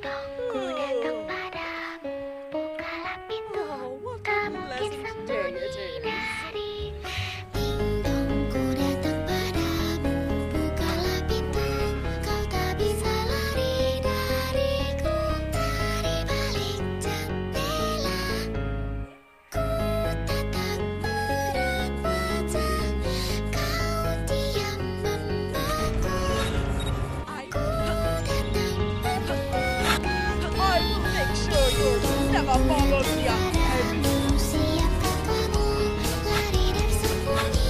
Tunggu datang padam, bukalah pintu, tak mungkin sembunyi dari. Tunggu datang padam, bukalah pintu, kau tak bisa lari dariku. Dari balik jendela, ku tatap erat wajah kau diam membaku. Ku datang padam, I will make sure you'll never follow me up. Aku siapkan kamu lari dan sembunyi.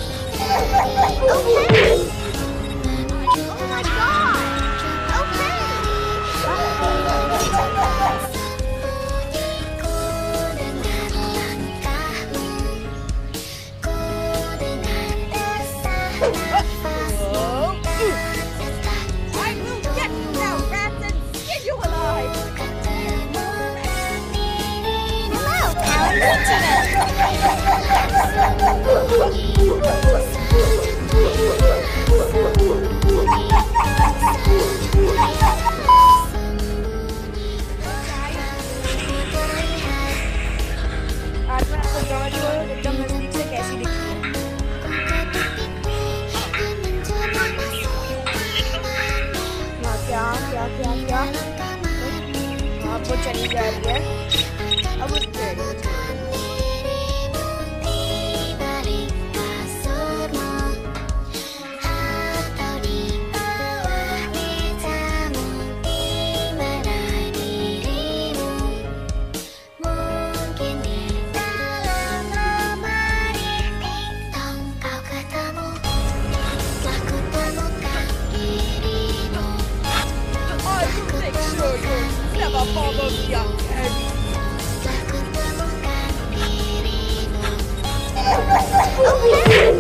वो चली जा रही है अब उस पर Aku temukan dirimu.